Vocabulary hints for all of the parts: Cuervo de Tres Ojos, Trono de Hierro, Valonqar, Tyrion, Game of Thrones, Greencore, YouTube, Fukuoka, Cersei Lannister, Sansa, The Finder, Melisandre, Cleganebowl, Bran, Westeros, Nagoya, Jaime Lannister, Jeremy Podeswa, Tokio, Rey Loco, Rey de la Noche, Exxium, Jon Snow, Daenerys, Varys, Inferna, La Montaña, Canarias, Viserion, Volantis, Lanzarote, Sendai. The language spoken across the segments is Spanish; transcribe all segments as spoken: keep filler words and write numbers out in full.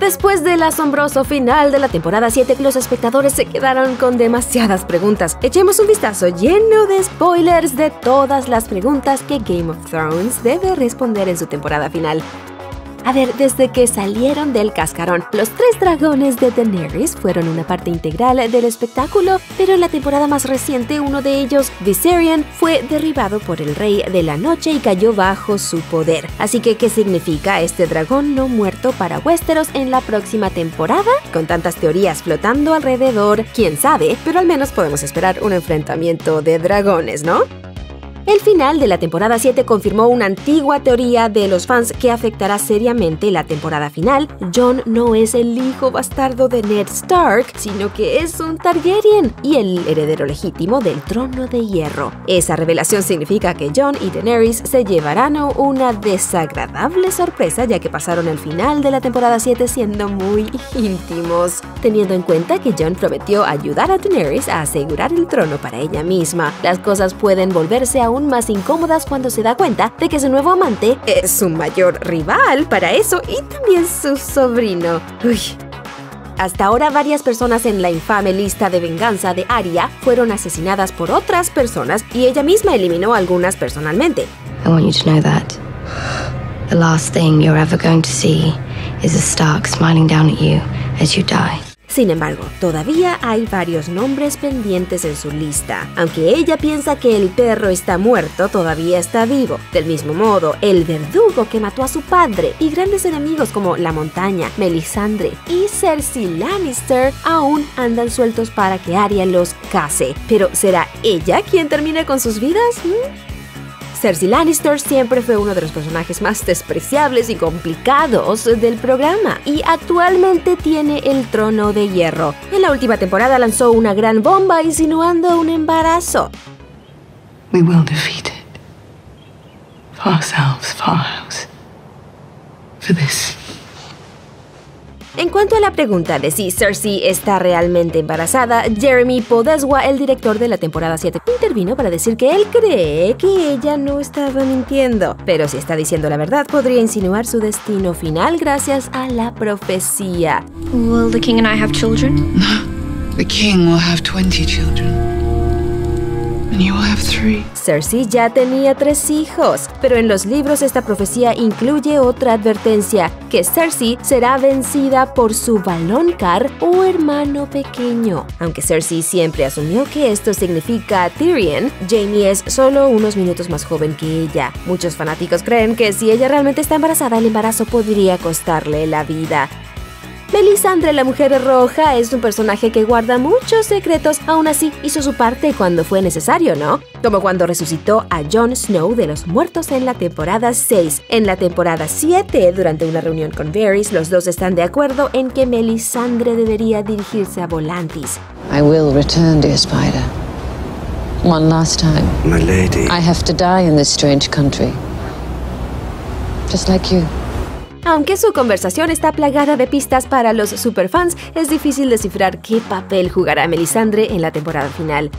Después del asombroso final de la temporada siete, los espectadores se quedaron con demasiadas preguntas. Echemos un vistazo lleno de spoilers de todas las preguntas que Game of Thrones debe responder en su temporada final. A ver, desde que salieron del cascarón, los tres dragones de Daenerys fueron una parte integral del espectáculo, pero en la temporada más reciente uno de ellos, Viserion, fue derribado por el Rey de la Noche y cayó bajo su poder. Así que, ¿qué significa este dragón no muerto para Westeros en la próxima temporada? Con tantas teorías flotando alrededor, quién sabe, pero al menos podemos esperar un enfrentamiento de dragones, ¿no? El final de la temporada siete confirmó una antigua teoría de los fans que afectará seriamente la temporada final. Jon no es el hijo bastardo de Ned Stark, sino que es un Targaryen y el heredero legítimo del Trono de Hierro. Esa revelación significa que Jon y Daenerys se llevarán una desagradable sorpresa, ya que pasaron el final de la temporada siete siendo muy íntimos, teniendo en cuenta que Jon prometió ayudar a Daenerys a asegurar el trono para ella misma. Las cosas pueden volverse a aún más incómodas cuando se da cuenta de que su nuevo amante es su mayor rival para eso y también su sobrino. Uy. Hasta ahora, varias personas en la infame lista de venganza de Arya fueron asesinadas por otras personas y ella misma eliminó a algunas personalmente. I want you to know that the last thing you're ever going to see is a Stark smiling down at you as you die. Sin embargo, todavía hay varios nombres pendientes en su lista. Aunque ella piensa que el perro está muerto, todavía está vivo. Del mismo modo, el verdugo que mató a su padre y grandes enemigos como La Montaña, Melisandre y Cersei Lannister aún andan sueltos para que Arya los case. Pero ¿será ella quien termine con sus vidas? ¿Mm? Cersei Lannister siempre fue uno de los personajes más despreciables y complicados del programa, y actualmente tiene el Trono de Hierro. En la última temporada lanzó una gran bomba insinuando un embarazo. We will defeat it. For ourselves, for our house. For this. En cuanto a la pregunta de si Cersei está realmente embarazada, Jeremy Podeswa, el director de la temporada siete, intervino para decir que él cree que ella no estaba mintiendo. Pero si está diciendo la verdad, podría insinuar su destino final gracias a la profecía. Will the king and I have children? No. The king will have twenty children. Cersei ya tenía tres hijos, pero en los libros esta profecía incluye otra advertencia, que Cersei será vencida por su Valonqar o hermano pequeño. Aunque Cersei siempre asumió que esto significa Tyrion, Jaime es solo unos minutos más joven que ella. Muchos fanáticos creen que si ella realmente está embarazada, el embarazo podría costarle la vida. Melisandre, la Mujer Roja, es un personaje que guarda muchos secretos, aún así hizo su parte cuando fue necesario, ¿no? Como cuando resucitó a Jon Snow de los muertos en la temporada seis. En la temporada siete, durante una reunión con Varys, los dos están de acuerdo en que Melisandre debería dirigirse a Volantis. I will return, dear Spider. One last time. My lady. I have to die in this strange country. Just like you. Aunque su conversación está plagada de pistas para los superfans, es difícil descifrar qué papel jugará Melisandre en la temporada final.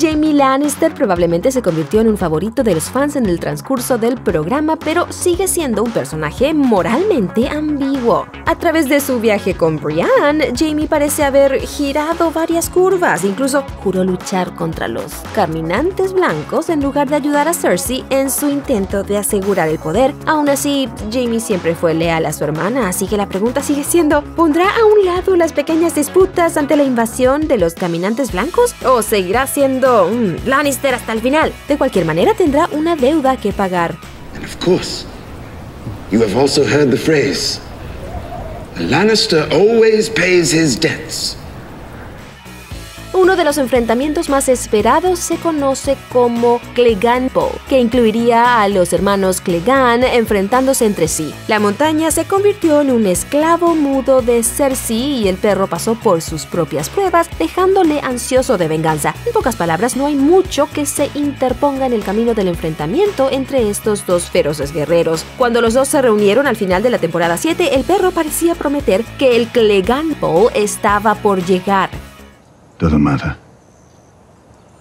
Jaime Lannister probablemente se convirtió en un favorito de los fans en el transcurso del programa, pero sigue siendo un personaje moralmente ambiguo. A través de su viaje con Brian, Jaime parece haber girado varias curvas, incluso juró luchar contra los caminantes blancos en lugar de ayudar a Cersei en su intento de asegurar el poder. Aún así, Jaime siempre fue leal a su hermana, así que la pregunta sigue siendo, ¿pondrá a un lado las pequeñas disputas ante la invasión de los caminantes blancos? ¿O seguirá siendo Lannister hasta el final? De cualquier manera, tendrá una deuda que pagar. And of course, you have also heard the phrase, Lannister always pays his debts. Uno de los enfrentamientos más esperados se conoce como Cleganebowl, que incluiría a los hermanos Clegan enfrentándose entre sí. La Montaña se convirtió en un esclavo mudo de Cersei y el perro pasó por sus propias pruebas, dejándole ansioso de venganza. En pocas palabras, no hay mucho que se interponga en el camino del enfrentamiento entre estos dos feroces guerreros. Cuando los dos se reunieron al final de la temporada siete, el perro parecía prometer que el Cleganebowl estaba por llegar. Doesn't matter.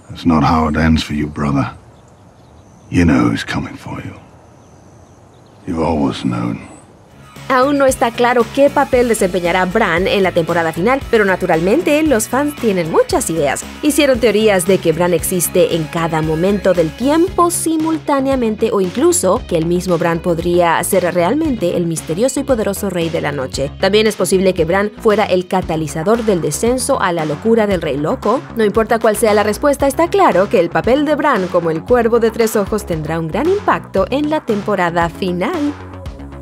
That's not how it ends for you, brother. You know who's coming for you. You've always known. Aún no está claro qué papel desempeñará Bran en la temporada final, pero naturalmente los fans tienen muchas ideas. Hicieron teorías de que Bran existe en cada momento del tiempo simultáneamente o incluso que el mismo Bran podría ser realmente el misterioso y poderoso Rey de la Noche. También es posible que Bran fuera el catalizador del descenso a la locura del Rey Loco. No importa cuál sea la respuesta, está claro que el papel de Bran como el Cuervo de Tres Ojos tendrá un gran impacto en la temporada final.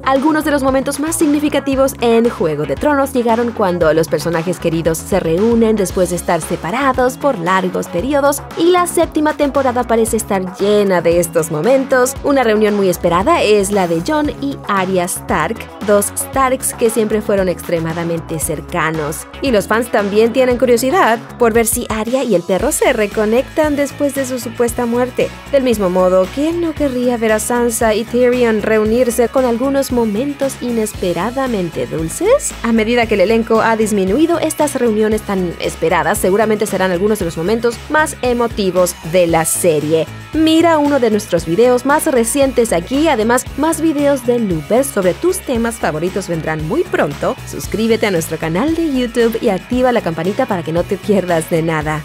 Algunos de los momentos más significativos en Juego de Tronos llegaron cuando los personajes queridos se reúnen después de estar separados por largos periodos, y la séptima temporada parece estar llena de estos momentos. Una reunión muy esperada es la de Jon y Arya Stark, dos Starks que siempre fueron extremadamente cercanos. Y los fans también tienen curiosidad por ver si Arya y el perro se reconectan después de su supuesta muerte. Del mismo modo, ¿quién no querría ver a Sansa y Tyrion reunirse con algunos momentos inesperadamente dulces? A medida que el elenco ha disminuido, estas reuniones tan esperadas seguramente serán algunos de los momentos más emotivos de la serie. Mira uno de nuestros videos más recientes aquí, además más videos de loopers sobre tus temas favoritos vendrán muy pronto. Suscríbete a nuestro canal de YouTube y activa la campanita para que no te pierdas de nada.